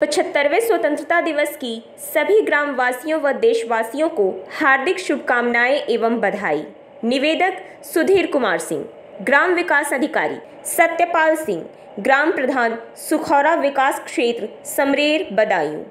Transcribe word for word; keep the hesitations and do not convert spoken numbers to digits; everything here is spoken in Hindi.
पचहत्तरवें स्वतंत्रता दिवस की सभी ग्रामवासियों व देशवासियों को हार्दिक शुभकामनाएं एवं बधाई। निवेदक सुधीर कुमार सिंह, ग्राम विकास अधिकारी सत्यपाल सिंह, ग्राम प्रधान सुखौरा विकास क्षेत्र समरेर बदायूं।